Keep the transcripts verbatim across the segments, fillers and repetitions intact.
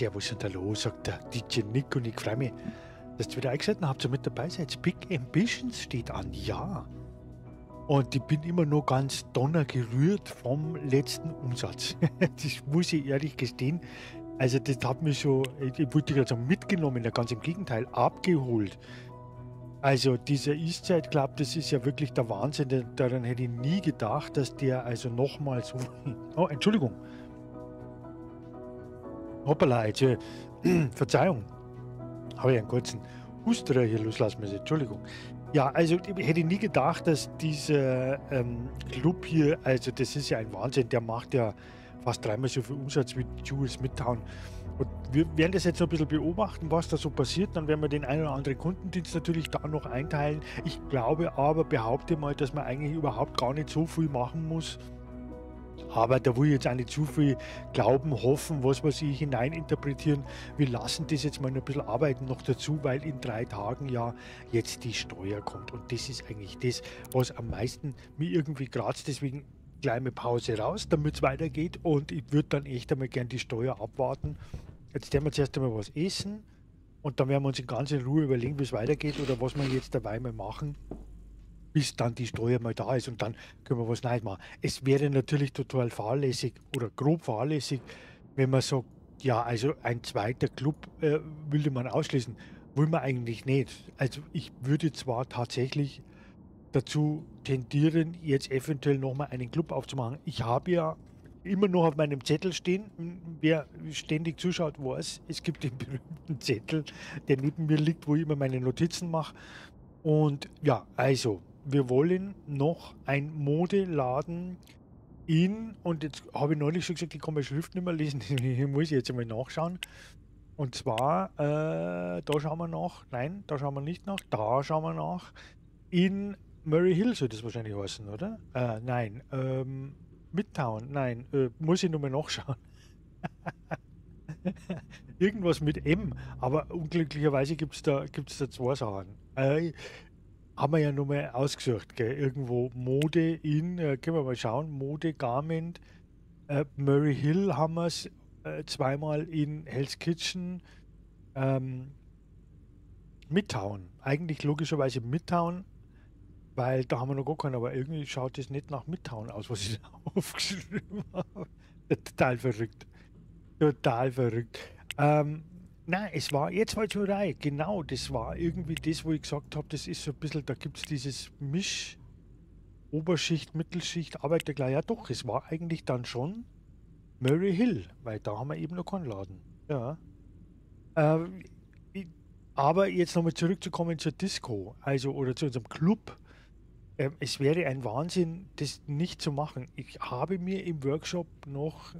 ja, was ist denn da los, sagt der D J Nick, und ich freue mich, dass ihr wieder eingeschaltet habt und mit dabei seid. Big Ambitions steht an, ja. Und ich bin immer noch ganz donnergerührt vom letzten Umsatz. Das muss ich ehrlich gestehen. Also das hat mich so, ich wollte gerade sagen, mitgenommen, ganz im Gegenteil, abgeholt. Also dieser Eastside Club, das ist ja wirklich der Wahnsinn. Daran hätte ich nie gedacht, dass der also nochmal so... Oh, Entschuldigung. Hoppala, jetzt, äh, Verzeihung. Habe ich einen kurzen Husterer hier loslassen müssen, Entschuldigung. Ja, also ich hätte nie gedacht, dass dieser ähm, Club hier, also das ist ja ein Wahnsinn, der macht ja fast dreimal so viel Umsatz wie Jules' Midtown. Und wir werden das jetzt noch ein bisschen beobachten, was da so passiert. Dann werden wir den einen oder anderen Kundendienst natürlich da noch einteilen. Ich glaube aber, behaupte mal, dass man eigentlich überhaupt gar nicht so viel machen muss. Aber da will ich jetzt auch nicht zu viel glauben, hoffen, was weiß ich, hineininterpretieren. Wir lassen das jetzt mal ein bisschen arbeiten noch dazu, weil in drei Tagen ja jetzt die Steuer kommt. Und das ist eigentlich das, was am meisten mir irgendwie kratzt. Deswegen kleine Pause raus, damit es weitergeht. Und ich würde dann echt einmal gern die Steuer abwarten. Jetzt werden wir zuerst einmal was essen und dann werden wir uns in ganz in Ruhe überlegen, wie es weitergeht oder was wir jetzt dabei mal machen, bis dann die Steuer mal da ist und dann können wir was Neues machen. Es wäre natürlich total fahrlässig oder grob fahrlässig, wenn man sagt, ja, also ein zweiter Club äh, würde man ausschließen. Will man eigentlich nicht. Also ich würde zwar tatsächlich dazu tendieren, jetzt eventuell nochmal einen Club aufzumachen. Ich habe ja immer noch auf meinem Zettel stehen. Wer ständig zuschaut, weiß, es gibt den berühmten Zettel, der neben mir liegt, wo ich immer meine Notizen mache. Und ja, also, wir wollen noch ein Modeladen in, und jetzt habe ich neulich schon gesagt, ich kann meine Schrift nicht mehr lesen, ich muss jetzt einmal nachschauen. Und zwar, äh, da schauen wir nach, nein, da schauen wir nicht nach, da schauen wir nach. In Murray Hill soll das wahrscheinlich heißen, oder? Äh, nein, ähm, Midtown, nein, äh, muss ich nochmal nachschauen. Irgendwas mit M, aber unglücklicherweise gibt es da, gibt's da zwei Sachen. Äh, haben wir ja nochmal ausgesucht, gell? Irgendwo Mode in, äh, können wir mal schauen, Mode, Garment, äh, Murray Hill haben wir es, äh, zweimal in Hell's Kitchen, ähm, Midtown, eigentlich logischerweise Midtown, weil da haben wir noch gar keinen, aber irgendwie schaut das nicht nach Midtown aus, was ich aufgeschrieben habe. Total verrückt. Total verrückt. Ähm, nein, es war, jetzt war es schon rein, genau, das war irgendwie das, wo ich gesagt habe, das ist so ein bisschen, da gibt es dieses Misch, Oberschicht, Mittelschicht, Arbeiterklasse, ja doch, es war eigentlich dann schon Murray Hill, weil da haben wir eben noch keinen Laden. Ja. Ähm, ich, aber jetzt nochmal zurückzukommen zur Disco, also oder zu unserem Club. Ähm, es wäre ein Wahnsinn, das nicht zu machen. Ich habe mir im Workshop noch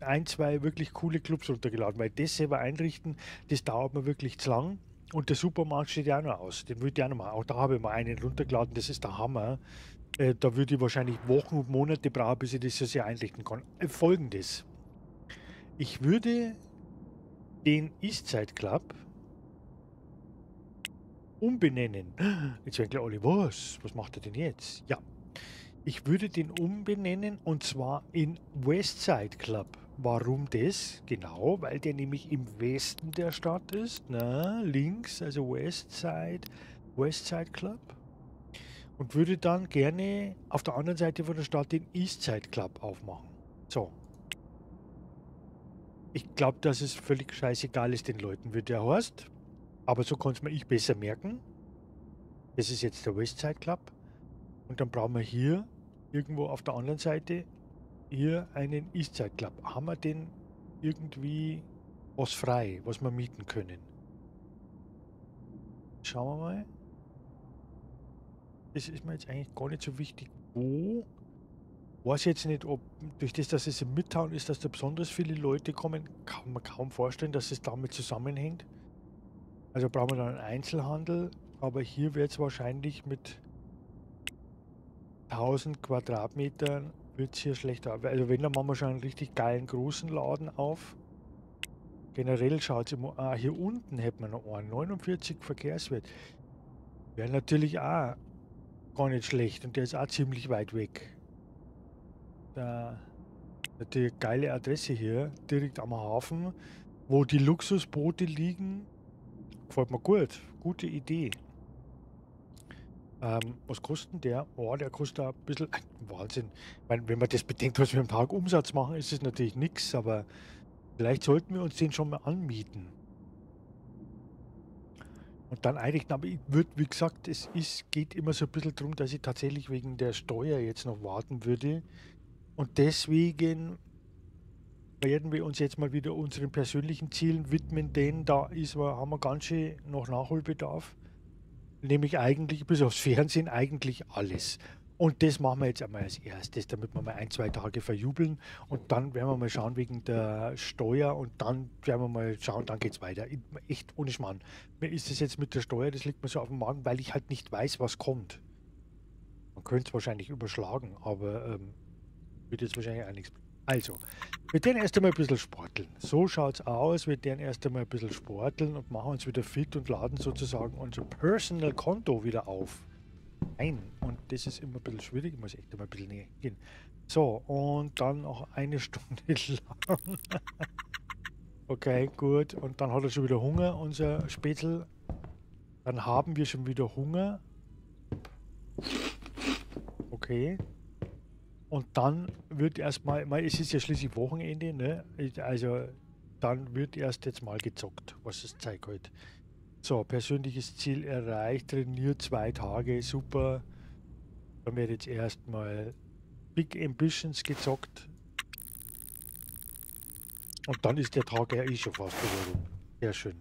ein, zwei wirklich coole Clubs runtergeladen, weil das selber einrichten, das dauert mir wirklich zu lang. Und der Supermarkt steht ja auch noch aus, den würde ich auch noch machen. Auch da habe ich mal einen runtergeladen, das ist der Hammer. Äh, da würde ich wahrscheinlich Wochen und Monate brauchen, bis ich das so sehr einrichten kann. Äh, Folgendes. Ich würde den Eastside Club umbenennen. Jetzt werden gleich alle, was? Was macht er denn jetzt? Ja. Ich würde den umbenennen und zwar in Westside Club. Warum das? Genau, weil der nämlich im Westen der Stadt ist. Na, links, also Westside, Westside Club. Und würde dann gerne auf der anderen Seite von der Stadt den Eastside Club aufmachen. So. Ich glaube, dass es völlig scheißegal ist den Leuten, wie der heißt. Aber so kann es mir ich besser merken. Das ist jetzt der Westside Club. Und dann brauchen wir hier irgendwo auf der anderen Seite hier einen Eastside Club. Haben wir denn irgendwie was frei, was wir mieten können? Schauen wir mal. Das ist mir jetzt eigentlich gar nicht so wichtig. Wo? Ich weiß jetzt nicht, ob durch das, dass es im Midtown ist, dass da besonders viele Leute kommen, kann man kaum vorstellen, dass es damit zusammenhängt. Also brauchen wir dann einen Einzelhandel. Aber hier wird es wahrscheinlich mit tausend Quadratmetern wird es hier schlecht ab. Also wenn, dann machen wir schon einen richtig geilen großen Laden auf. Generell schaut es immer... Ah, hier unten hätten wir noch einen neunundvierzig Verkehrswert. Wäre natürlich auch gar nicht schlecht. Und der ist auch ziemlich weit weg. Da, die geile Adresse hier, direkt am Hafen. wo die Luxusboote liegen. Gefällt mir gut. Gute Idee. Ähm, was kostet der? Oh, der kostet ein bisschen. Wahnsinn. Ich meine, wenn man das bedenkt, was wir im Tag Umsatz machen, ist es natürlich nichts, aber vielleicht sollten wir uns den schon mal anmieten. Und dann einrichten. Aber ich würde, wie gesagt, es ist, geht immer so ein bisschen darum, dass ich tatsächlich wegen der Steuer jetzt noch warten würde. Und deswegen werden wir uns jetzt mal wieder unseren persönlichen Zielen widmen, denn da ist, haben wir ganz schön noch Nachholbedarf. Nämlich eigentlich, bis aufs Fernsehen, eigentlich alles. Und das machen wir jetzt einmal als erstes, damit wir mal ein, zwei Tage verjubeln. Und dann werden wir mal schauen wegen der Steuer und dann werden wir mal schauen, dann geht es weiter. Echt ohne Schmarrn. Mir ist das jetzt mit der Steuer, das liegt mir so auf dem Magen, weil ich halt nicht weiß, was kommt. Man könnte es wahrscheinlich überschlagen, aber ähm, wird jetzt wahrscheinlich auch nichts. Also, wir werden erst einmal ein bisschen sporteln. So schaut's aus. Wir werden erst einmal ein bisschen sporteln und machen uns wieder fit und laden sozusagen unser Personal-Konto wieder auf. Ein. Und das ist immer ein bisschen schwierig. Ich muss echt einmal ein bisschen näher gehen. So, und dann noch eine Stunde lang. Okay, gut. Und dann hat er schon wieder Hunger, unser Spätzl. Dann haben wir schon wieder Hunger. Okay. Und dann wird erstmal, es ist ja schließlich Wochenende, ne? Also dann wird erst jetzt mal gezockt, was es zeigt heute. So, persönliches Ziel erreicht, trainiert zwei Tage, super. Dann wird jetzt erstmal Big Ambitions gezockt. Und dann ist der Tag ja eh schon fast wieder rum. Sehr schön.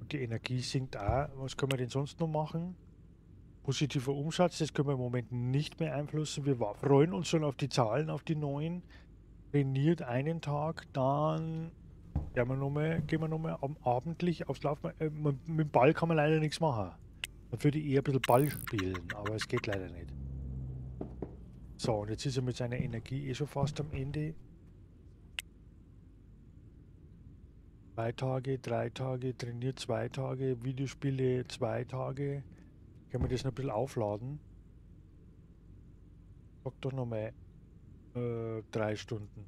Und die Energie sinkt auch. Was können wir denn sonst noch machen? Positiver Umsatz, das können wir im Moment nicht mehr beeinflussen. Wir freuen uns schon auf die Zahlen, auf die neuen. Trainiert einen Tag, dann gehen wir nochmal noch am abendlich aufs Laufen. Äh, mit dem Ball kann man leider nichts machen. Man würde eher ein bisschen Ball spielen, aber es geht leider nicht. So, und jetzt ist er mit seiner Energie eh schon fast am Ende. Zwei Tage, drei Tage, trainiert zwei Tage, Videospiele zwei Tage. Können wir das noch ein bisschen aufladen? Sag doch nochmal äh, drei Stunden.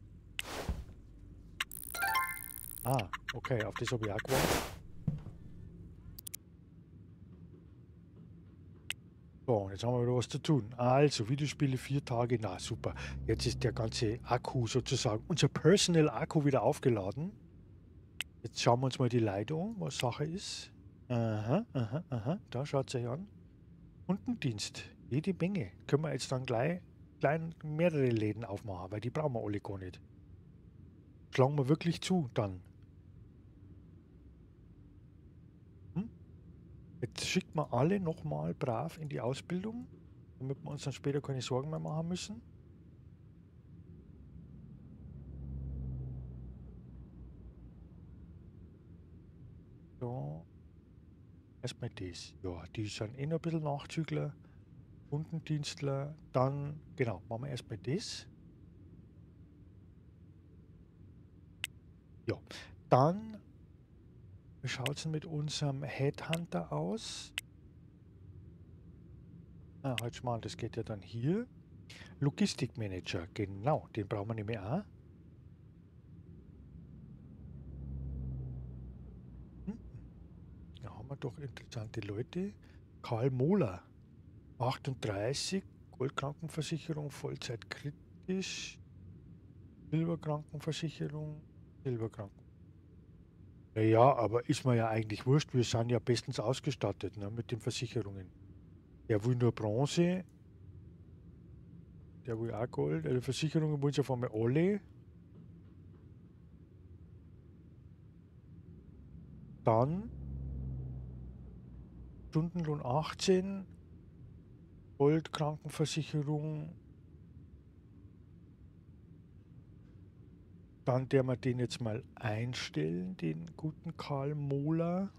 Ah, okay, auf das habe ich auch gewartet. So, und jetzt haben wir wieder was zu tun. Also, Videospiele vier Tage, na super. Jetzt ist der ganze Akku sozusagen, unser Personal-Akku wieder aufgeladen. Jetzt schauen wir uns mal die Leitung, was Sache ist. Aha, aha, aha, da schaut es euch an. Kundendienst, jede Menge. Können wir jetzt dann gleich, gleich mehrere Läden aufmachen, weil die brauchen wir alle gar nicht. Schlagen wir wirklich zu dann. Hm? Jetzt schickt man alle nochmal brav in die Ausbildung, damit wir uns dann später keine Sorgen mehr machen müssen. So. Erstmal das. Ja, die sind eh noch ein bisschen Nachzügler, Kundendienstler. Dann, genau, machen wir erstmal das. Ja, dann, wie schaut es denn mit unserem Headhunter aus? Ah, halt mal, das geht ja dann hier. Logistikmanager, genau, den brauchen wir nicht mehr an. Doch interessante Leute. Karl Mohler, achtunddreißig, Goldkrankenversicherung, Vollzeit kritisch, Silberkrankenversicherung, Silberkranken. Naja, aber ist mir ja eigentlich wurscht, wir sind ja bestens ausgestattet, ne, mit den Versicherungen. Der will nur Bronze, der will auch Gold, also Versicherungen wollen sie auf einmal alle. Dann Stundenlohn achtzehn, Goldkrankenversicherung. Dann der wir den jetzt mal einstellen, den guten Karl Mohler,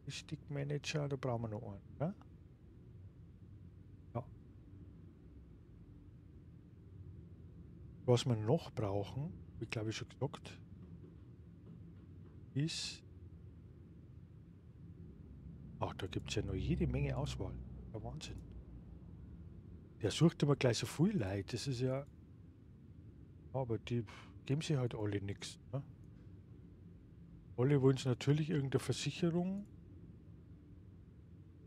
Logistikmanager, da brauchen wir noch einen. Ne? Ja. Was wir noch brauchen, wie glaube ich schon gesagt, ist. Ach, da gibt es ja noch jede Menge Auswahl. Der Wahnsinn. Der sucht immer gleich so viel Leute. Das ist ja... Aber die geben sie halt alle nichts. Ne? Alle wollen es natürlich irgendeine Versicherung.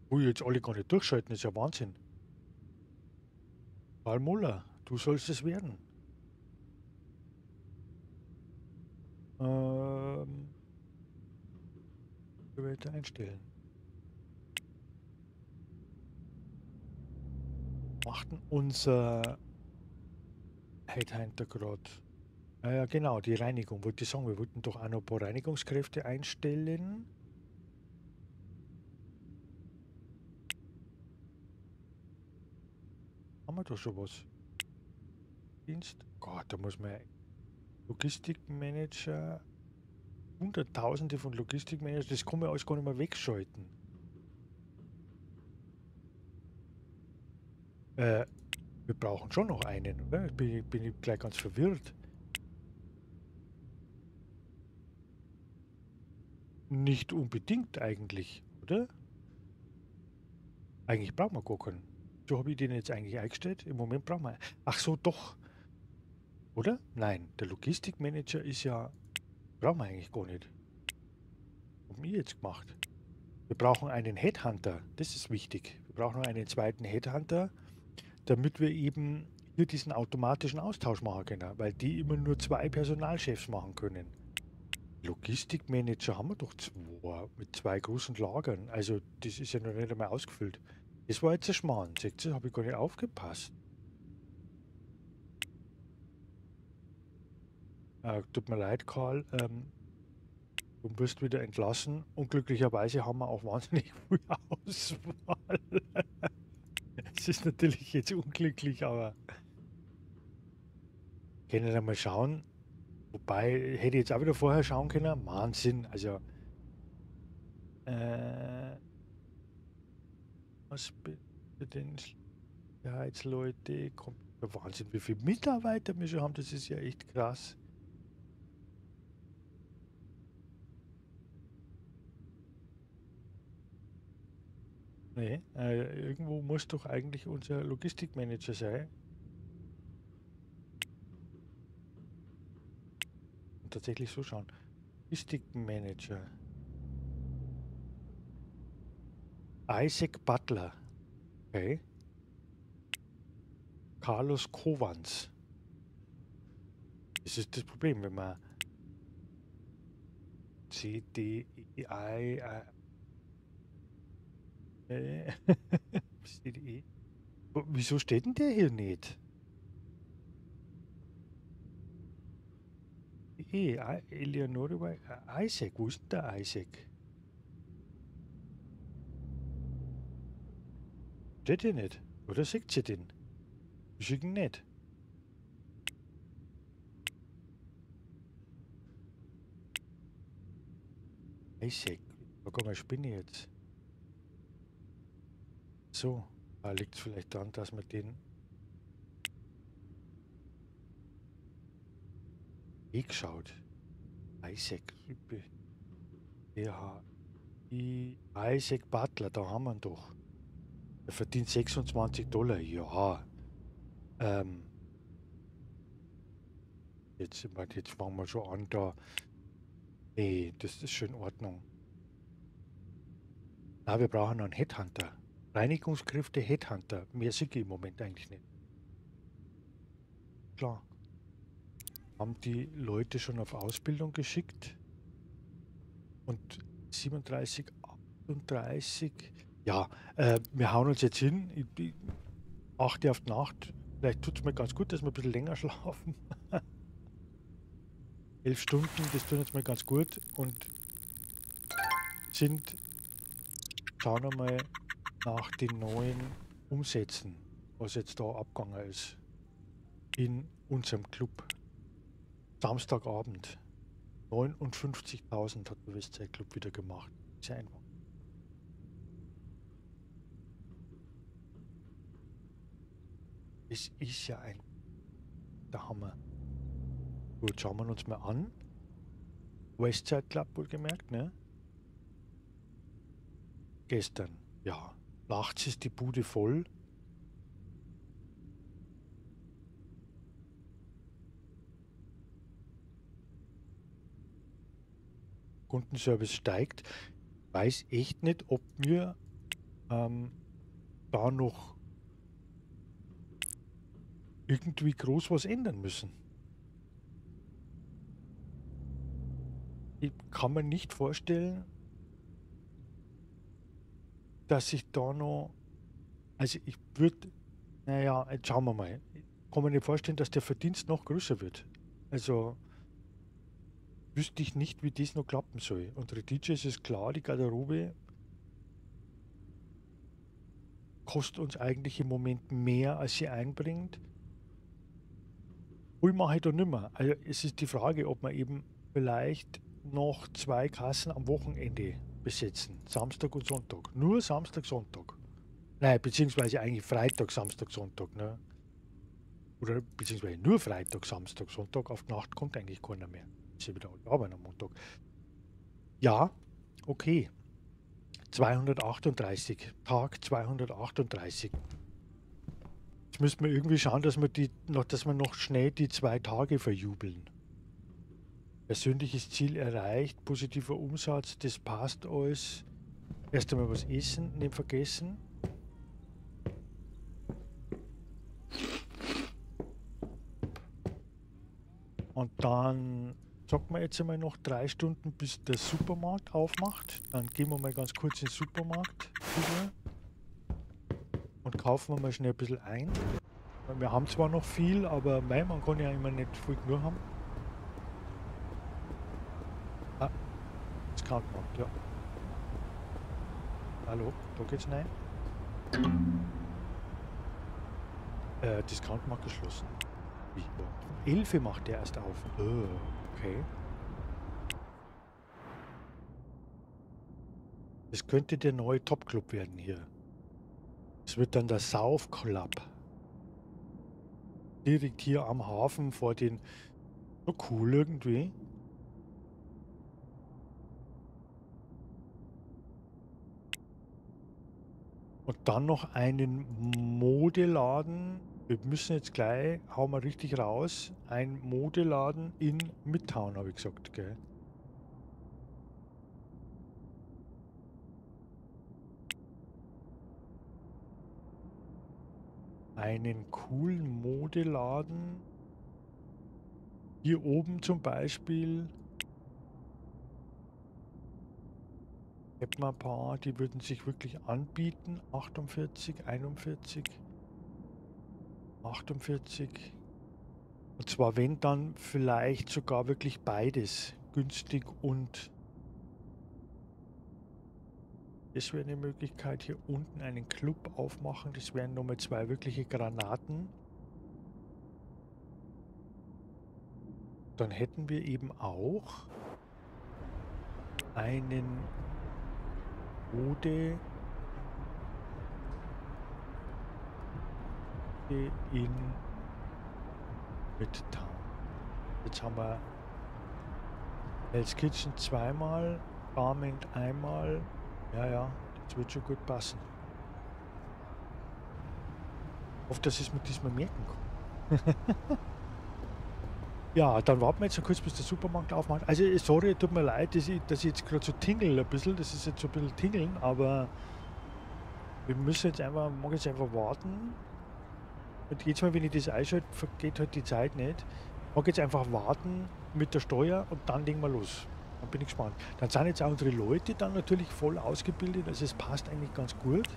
Ui, jetzt alle gar nicht durchschalten, ist ja Wahnsinn. Karl Mohler, du sollst es werden. Ähm. Weiter einstellen. Machten unser Hintergrund. Ah ja, genau, die Reinigung. Wollte ich sagen, wir wollten doch auch noch ein paar Reinigungskräfte einstellen. Haben wir doch schon was? Dienst? Gott, da muss man Logistikmanager. Hunderttausende von Logistikmanagern, das kann man alles gar nicht mehr wegschalten. Äh, wir brauchen schon noch einen, oder? Ich bin, bin ich gleich ganz verwirrt. Nicht unbedingt eigentlich, oder? Eigentlich brauchen wir gar keinen. So habe ich den jetzt eigentlich eingestellt. Im Moment brauchen wir. Ach so, doch. Oder? Nein, der Logistikmanager ist ja. Brauchen wir eigentlich gar nicht. Haben wir jetzt gemacht. Wir brauchen einen Headhunter. Das ist wichtig. Wir brauchen einen zweiten Headhunter, damit wir eben hier diesen automatischen Austausch machen können. Weil die immer nur zwei Personalchefs machen können. Logistikmanager haben wir doch zwei. Mit zwei großen Lagern. Also das ist ja noch nicht einmal ausgefüllt. Das war jetzt ein Schmarrn. Seht ihr, habe ich gar nicht aufgepasst. Uh, tut mir leid, Karl, ähm, du wirst wieder entlassen. Unglücklicherweise haben wir auch wahnsinnig viel Auswahl. Es ist natürlich jetzt unglücklich, aber können wir mal schauen. Wobei, hätte ich jetzt auch wieder vorher schauen können. Wahnsinn, also äh, was bitte denn Sicherheitsleute? Kommt der Wahnsinn, wie viele Mitarbeiter wir schon haben, das ist ja echt krass. Nee, äh, irgendwo muss doch eigentlich unser Logistikmanager sein. Und tatsächlich so schauen. Logistikmanager. Isaac Butler. Okay. Carlos Kovans. Das ist das Problem, wenn man C, D, I, I, Wieso steht denn der hier nicht? E, Eleonore, Isaac, wo ist denn der Isaac? Steht ihr nicht? Oder seht ihr den? Wir schicken nicht. Isaac, da kann man spinnen jetzt. So, da liegt es vielleicht daran, dass wir den Weg schaut. Isaac, ja, Isaac Butler, da haben wir ihn doch. Er verdient sechsundzwanzig Dollar, ja. Ähm, jetzt, ich mein, jetzt fangen wir schon an, da. Nee, das ist schon in Ordnung. Na, wir brauchen noch einen Headhunter. Reinigungskräfte Headhunter. Mehr sehe ich im Moment eigentlich nicht. Klar. Haben die Leute schon auf Ausbildung geschickt. Und siebenunddreißig, achtunddreißig. Ja, äh, wir hauen uns jetzt hin. Ich, ich achte auf die Nacht. Vielleicht tut es mir ganz gut, dass wir ein bisschen länger schlafen. Elf Stunden, das tut uns mal ganz gut. Und sind, schauen wir mal nach den neuen Umsätzen, was jetzt da abgegangen ist, in unserem Club. Samstagabend, neunundfünfzigtausend hat der Westside Club wieder gemacht. Sehr einfach. Es ist ja ein der Hammer. Gut, schauen wir uns mal an. Westside Club wohlgemerkt, ne? Gestern, ja. Nachts ist die Bude voll. Kundenservice steigt, weiß echt nicht, ob wir ähm, da noch irgendwie groß was ändern müssen. Ich kann mir nicht vorstellen, dass ich da noch, also ich würde, naja, jetzt schauen wir mal. Ich kann mir nicht vorstellen, dass der Verdienst noch größer wird. Also wüsste ich nicht, wie das noch klappen soll. Unsere D Js ist klar, die Garderobe kostet uns eigentlich im Moment mehr, als sie einbringt. Wo mache ich da nicht mehr? Also es ist die Frage, ob man eben vielleicht noch zwei Kassen am Wochenende besetzen. Samstag und Sonntag. Nur Samstag, Sonntag. Nein, beziehungsweise eigentlich Freitag, Samstag, Sonntag. Ne? Oder beziehungsweise nur Freitag, Samstag, Sonntag. Auf die Nacht kommt eigentlich keiner mehr. Ist ja wieder Arbeit am Montag. Ja, okay. zweihundertachtunddreißig. Tag zweihundertachtunddreißig. Jetzt müssten wir irgendwie schauen, dass wir, die, noch, dass wir noch schnell die zwei Tage verjubeln. Persönliches Ziel erreicht, positiver Umsatz, das passt alles. Erst einmal was essen, nicht vergessen. Und dann sagt man jetzt einmal noch drei Stunden, bis der Supermarkt aufmacht. Dann gehen wir mal ganz kurz in den Supermarkt rüber und kaufen wir mal schnell ein bisschen ein. Wir haben zwar noch viel, aber mei, man kann ja immer nicht viel genug haben. Krankenmarkt, ja. Hallo, da geht's rein. Äh, das Krankenmarkt geschlossen. Um elf macht der erst auf. Oh, okay. Das könnte der neue Top-Club werden hier. Es wird dann der South Club. Direkt hier am Hafen vor den... So cool irgendwie. Und dann noch einen Modeladen. Wir müssen jetzt gleich, hauen wir richtig raus, ein Modeladen in Midtown, habe ich gesagt, gell? Einen coolen Modeladen. Hier oben zum Beispiel. Hätten wir ein paar, die würden sich wirklich anbieten. achtundvierzig, einundvierzig, achtundvierzig. Und zwar wenn, dann vielleicht sogar wirklich beides. Günstig und... Das wäre eine Möglichkeit, hier unten einen Club aufmachen. Das wären nochmal zwei wirkliche Granaten. Dann hätten wir eben auch einen... Mode in Midtown. Jetzt haben wir Hell's Kitchen zweimal, Barment einmal. Ja, ja, das wird schon gut passen. Ich hoffe, dass ich es mir diesmal merken kann. Ja, dann warten wir jetzt noch kurz, bis der Supermarkt aufmacht. Also, sorry, tut mir leid, dass ich, dass ich jetzt gerade so tingle ein bisschen. Das ist jetzt so ein bisschen tingeln, aber wir müssen jetzt einfach, mag jetzt einfach warten. Und jedes Mal, wenn ich das einschalte, vergeht halt die Zeit nicht. Ich mag jetzt einfach warten mit der Steuer und dann legen wir los. Dann bin ich gespannt. Dann sind jetzt auch unsere Leute dann natürlich voll ausgebildet, also es passt eigentlich ganz gut.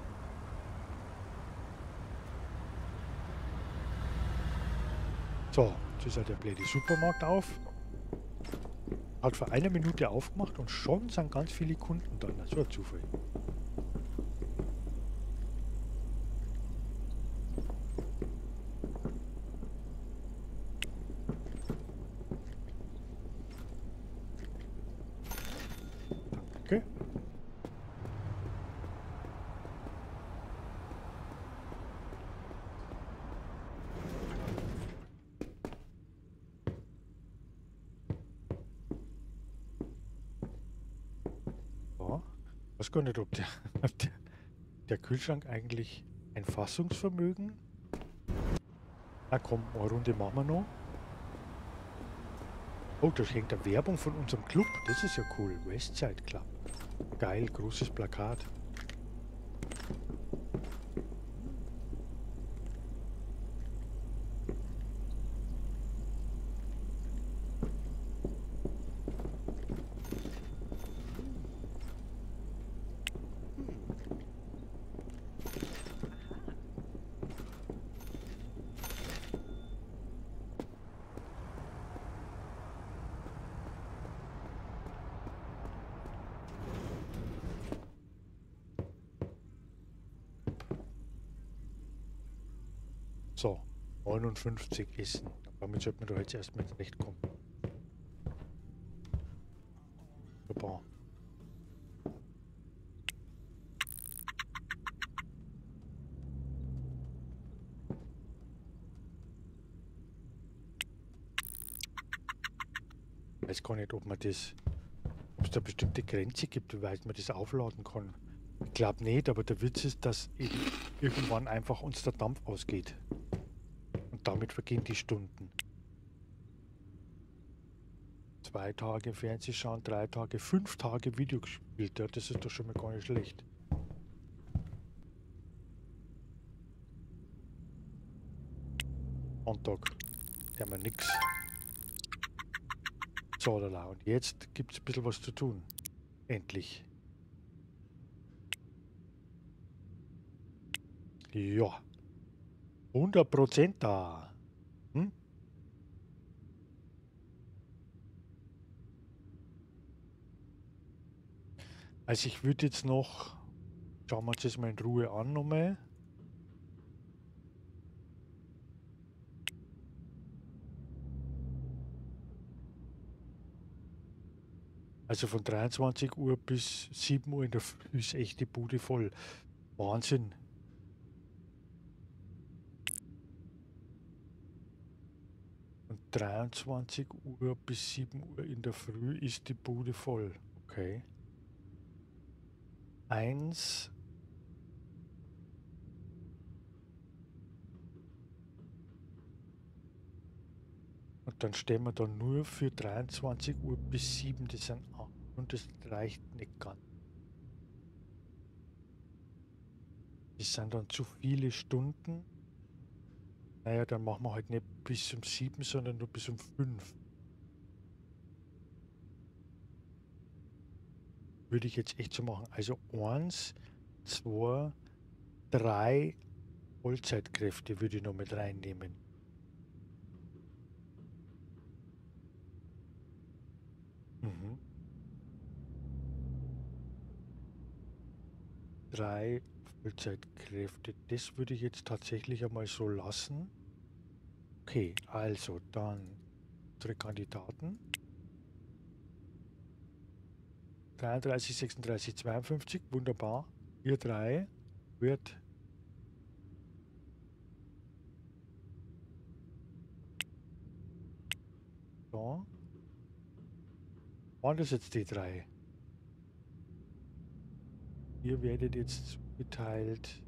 So. Jetzt ist halt der blöde Supermarkt auf. Hat vor einer Minute aufgemacht und schon sind ganz viele Kunden da. Das war Zufall. Okay. Ich weiß gar nicht, ob der, ob der, der Kühlschrank eigentlich ein Fassungsvermögen. Na komm, eine Runde machen wir noch. Oh, da hängt eine Werbung von unserem Club. Das ist ja cool. Westside Club. Geil, großes Plakat. So, neunundfünfzig Essen. Damit sollte man doch jetzt erstmal zurechtkommen. Super. Ich weiß gar nicht, ob man das, ob es da bestimmte Grenze gibt, wie weit man das aufladen kann. Ich glaube nicht, aber der Witz ist, dass eben irgendwann einfach uns der Dampf ausgeht. Damit vergehen die Stunden. Zwei Tage Fernsehschauen, drei Tage, fünf Tage Video gespielt. Ja, das ist doch schon mal gar nicht schlecht. Sonntag. Da haben wir nichts. So, lala. Und jetzt gibt es ein bisschen was zu tun. Endlich. Ja. hundert Prozent da. Hm? Also ich würde jetzt noch, schauen wir uns das mal in Ruhe an nochmal. Also von dreiundzwanzig Uhr bis sieben Uhr in der Früh ist echt die Bude voll. Wahnsinn. dreiundzwanzig Uhr bis sieben Uhr in der Früh ist die Bude voll. Okay. Eins. Und dann stehen wir da nur für dreiundzwanzig Uhr bis sieben. Das sind acht und das reicht nicht ganz. Das sind dann zu viele Stunden. Naja, dann machen wir halt nicht bis um sieben, sondern nur bis um fünf. Würde ich jetzt echt so machen. Also eins, zwei, drei Vollzeitkräfte würde ich noch mit reinnehmen. Mhm. Drei Vollzeitkräfte. Das würde ich jetzt tatsächlich einmal so lassen. Okay, also dann unsere Kandidaten. dreiunddreißig, sechsunddreißig, zweiundfünfzig, wunderbar. Ihr drei wird so. Waren das jetzt die drei? Ihr werdet jetzt geteilt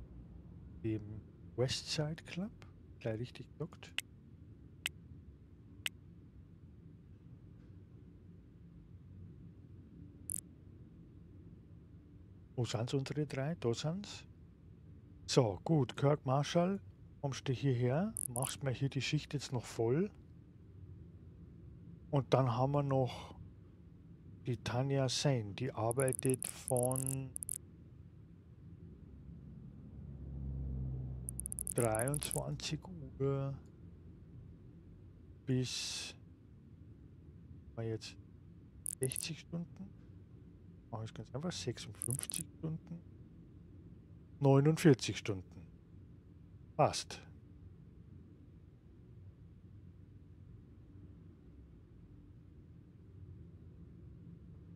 dem Westside Club, gleich richtig gesagt. Wo sind unsere drei? Da sind's. So, gut, Kirk Marshall, kommst du hierher, machst mal hier die Schicht jetzt noch voll. Und dann haben wir noch die Tanja Sein, die arbeitet von dreiundzwanzig Uhr bis jetzt sechzig Stunden. Mache ich ganz einfach sechsundfünfzig Stunden, neunundvierzig Stunden. Passt.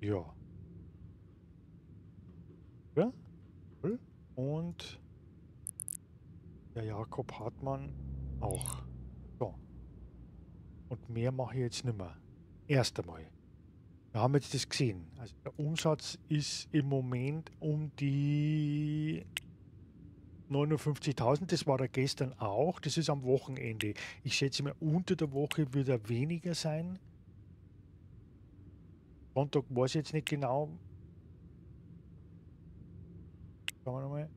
Ja. Ja. Und der Jakob Hartmann auch. So. Und mehr mache ich jetzt nicht mehr. Erst einmal. Wir haben jetzt das gesehen. Also der Umsatz ist im Moment um die neunundfünfzigtausend. Das war er gestern auch. Das ist am Wochenende. Ich schätze mal, unter der Woche wird er weniger sein. Sonntag weiß ich jetzt nicht genau. Schauen wir nochmal.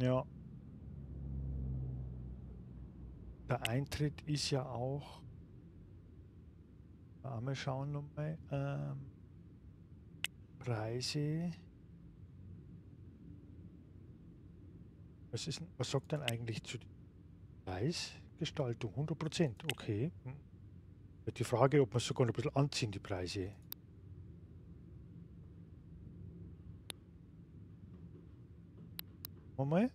Ja. Der Eintritt ist ja auch. Mal schauen nochmal. Ähm, Preise. Was ist, was sagt dann eigentlich zu Preisgestaltung? hundert Prozent, okay. Die Frage, ob wir es sogar ein bisschen anziehen, die Preise. Mal.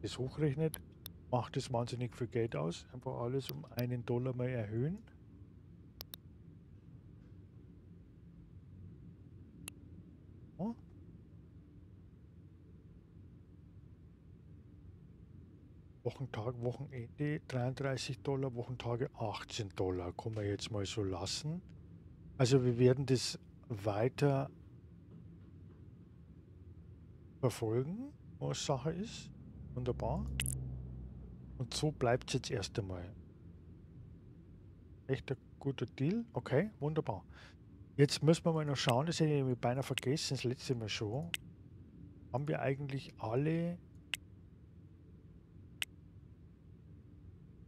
Das hochrechnet, macht das wahnsinnig viel Geld aus. Einfach alles um einen Dollar mal erhöhen. Oh. Wochentag, Wochenende dreiunddreißig Dollar, Wochentage achtzehn Dollar. Kann man jetzt mal so lassen. Also wir werden das weiter verfolgen, was Sache ist. Wunderbar. Und so bleibt es jetzt erst einmal. Echt ein guter Deal. Okay, wunderbar. Jetzt müssen wir mal noch schauen, das hätte ich beinahe vergessen, das letzte Mal schon. Haben wir eigentlich alle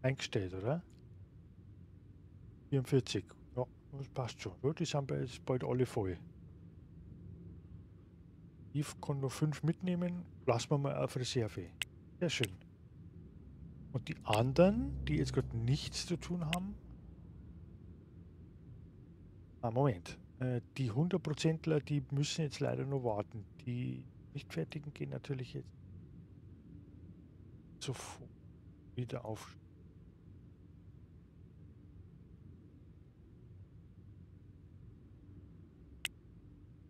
eingestellt, oder? vierundvierzig. Ja, das passt schon. Ja, die sind jetzt bald alle voll. Ich kann nur fünf mitnehmen, lassen wir mal auf Reserve. Sehr schön. Und die anderen, die jetzt gerade nichts zu tun haben. Ah, Moment. Äh, die hundert Prozentler, die müssen jetzt leider nur warten. Die Nichtfertigen gehen natürlich jetzt sofort wieder auf.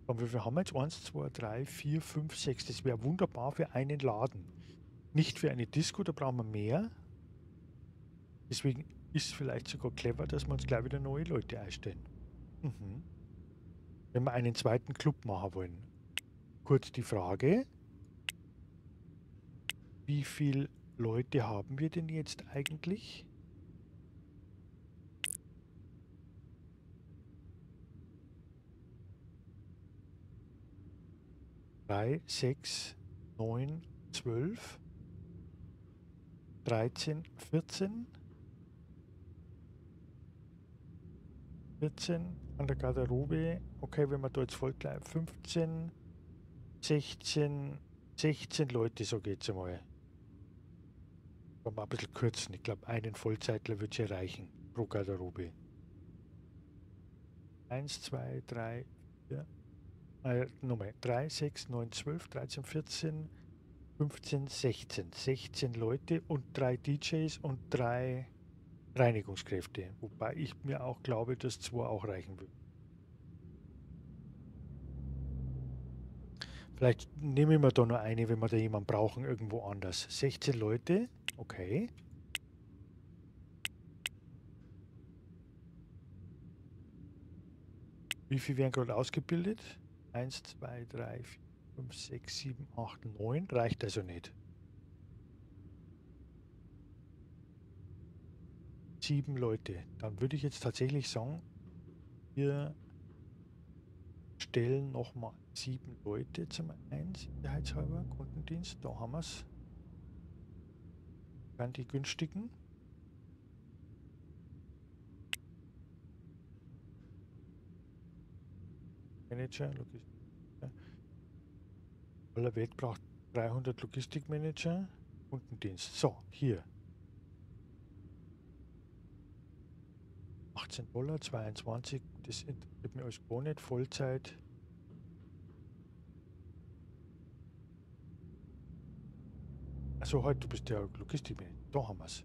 Und wie viel haben wir jetzt? eins, zwei, drei, vier, fünf, sechs. Das wäre wunderbar für einen Laden. Nicht für eine Disco, da brauchen wir mehr. Deswegen ist es vielleicht sogar clever, dass wir uns gleich wieder neue Leute einstellen. Mhm. Wenn wir einen zweiten Club machen wollen. Kurz die Frage. Wie viele Leute haben wir denn jetzt eigentlich? drei, sechs, neun, zwölf, dreizehn, vierzehn, vierzehn an der Garderobe, okay, wenn man da jetzt voll bleibt, fünfzehn, sechzehn, sechzehn Leute, so geht's einmal. Kann man ein bisschen kürzen, ich glaube einen Vollzeitler wird es erreichen, pro Garderobe. eins, zwei, drei, vier. Äh, nochmal, drei, sechs, neun, zwölf, dreizehn, vierzehn, fünfzehn, sechzehn. sechzehn Leute und drei D Js und drei Reinigungskräfte. Wobei ich mir auch glaube, dass zwei auch reichen würden. Vielleicht nehmen wir da nur eine, wenn wir da jemanden brauchen, irgendwo anders. sechzehn Leute, okay. Wie viele werden gerade ausgebildet? eins, zwei, drei, vier, fünf, sechs, sieben, acht, neun. Reicht also nicht. sieben Leute. Dann würde ich jetzt tatsächlich sagen, wir stellen nochmal sieben Leute zum einen, sicherheitshalber, Kundendienst, da haben wir es. Dann die günstigen. Manager, Logistik. Aller Welt braucht dreihundert Logistikmanager, Kundendienst. So, hier. achtzehn Dollar, zweiundzwanzig, das interessiert mir alles gar nicht, Vollzeit. Also heute, du bist der Logistikmanager, da haben wir es.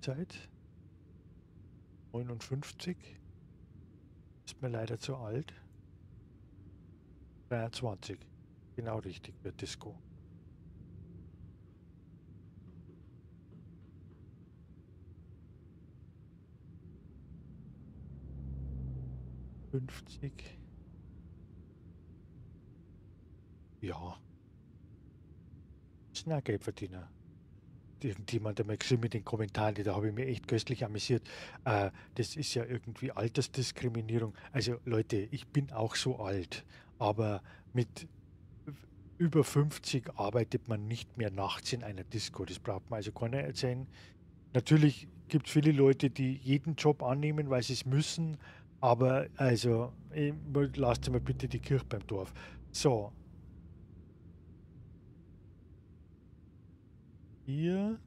Zeit. neunundfünfzig. Ist mir leider zu alt. dreiundzwanzig. Genau richtig wird Disco. fünfzig. Ja. Schnell Geld verdienen. Irgendjemand hat mir geschrieben in den Kommentaren, da habe ich mich echt köstlich amüsiert. Äh, das ist ja irgendwie Altersdiskriminierung. Also Leute, ich bin auch so alt, aber mit über fünfzig arbeitet man nicht mehr nachts in einer Disco. Das braucht man also keiner erzählen. Natürlich gibt es viele Leute, die jeden Job annehmen, weil sie es müssen, aber also lasst mal bitte die Kirche beim Dorf. So. Hier.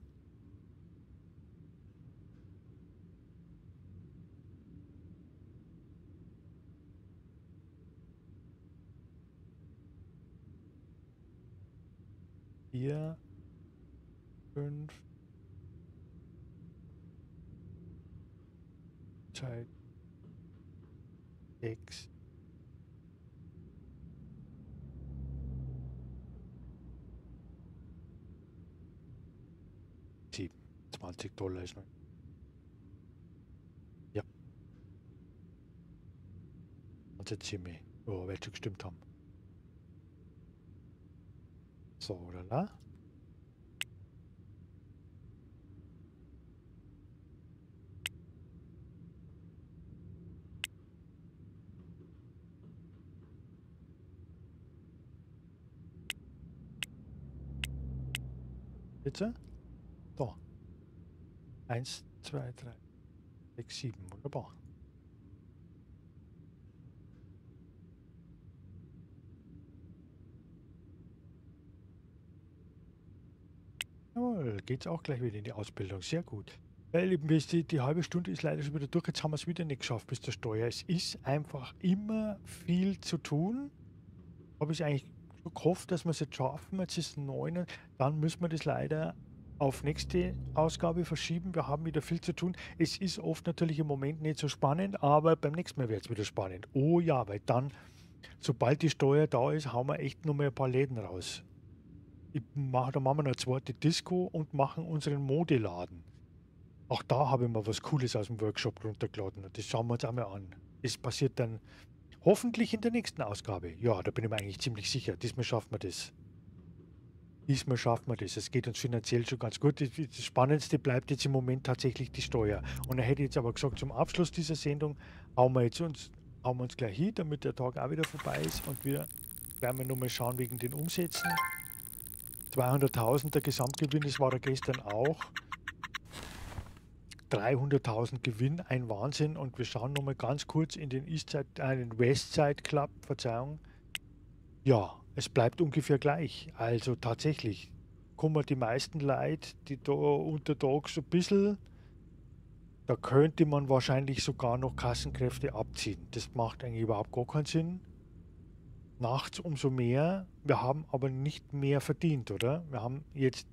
Hier. Fünf. Zeit. Sechs. zwanzig Dollar ist noch. Ja. Und jetzt sind wir, oh, welche gestimmt haben. So, oder la? Bitte? Da. eins, zwei, drei, sechs, sieben. Wunderbar. Jawohl, geht's auch gleich wieder in die Ausbildung. Sehr gut. Ja, ihr Lieben, die, die halbe Stunde ist leider schon wieder durch. Jetzt haben wir es wieder nicht geschafft bis zur Steuer. Es ist einfach immer viel zu tun. Habe ich eigentlich gehofft, dass wir es jetzt schaffen. Jetzt ist es neun. Dann müssen wir das leider auf nächste Ausgabe verschieben. Wir haben wieder viel zu tun. Es ist oft natürlich im Moment nicht so spannend, aber beim nächsten Mal wird es wieder spannend. Oh ja, weil dann, sobald die Steuer da ist, hauen wir echt noch mal ein paar Läden raus. Ich mach, da machen wir noch eine zweite Disco und machen unseren Modeladen. Auch da habe ich mal was Cooles aus dem Workshop runtergeladen. Das schauen wir uns einmal an. Das passiert dann hoffentlich in der nächsten Ausgabe. Ja, da bin ich mir eigentlich ziemlich sicher. Diesmal schaffen wir das. Diesmal schaffen wir das. Es geht uns finanziell schon ganz gut. Das Spannendste bleibt jetzt im Moment tatsächlich die Steuer. Und er hätte jetzt aber gesagt, zum Abschluss dieser Sendung hauen wir, jetzt uns, hauen wir uns gleich hin, damit der Tag auch wieder vorbei ist. Und wir werden wir nochmal schauen wegen den Umsätzen. zweihunderttausend der Gesamtgewinn, das war er gestern auch. dreihunderttausend Gewinn, ein Wahnsinn. Und wir schauen nochmal ganz kurz in den, Eastside, äh, den Westside Club, Verzeihung. Ja. Es bleibt ungefähr gleich. Also tatsächlich kommen die meisten Leute, die da untertags so ein bisschen, da könnte man wahrscheinlich sogar noch Kassenkräfte abziehen. Das macht eigentlich überhaupt gar keinen Sinn. Nachts umso mehr. Wir haben aber nicht mehr verdient, oder? Wir haben jetzt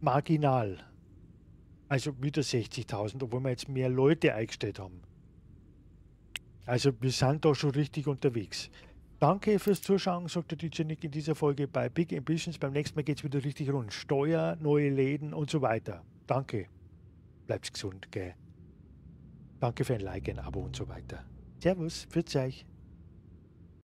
marginal, also wieder sechzigtausend, obwohl wir jetzt mehr Leute eingestellt haben. Also wir sind da schon richtig unterwegs. Danke fürs Zuschauen, sagt der D J Nick in dieser Folge bei Big Ambitions. Beim nächsten Mal geht es wieder richtig rund. Steuer, neue Läden und so weiter. Danke. Bleibt gesund, gell? Danke für ein Like, ein Abo und so weiter. Servus, pfiat euch.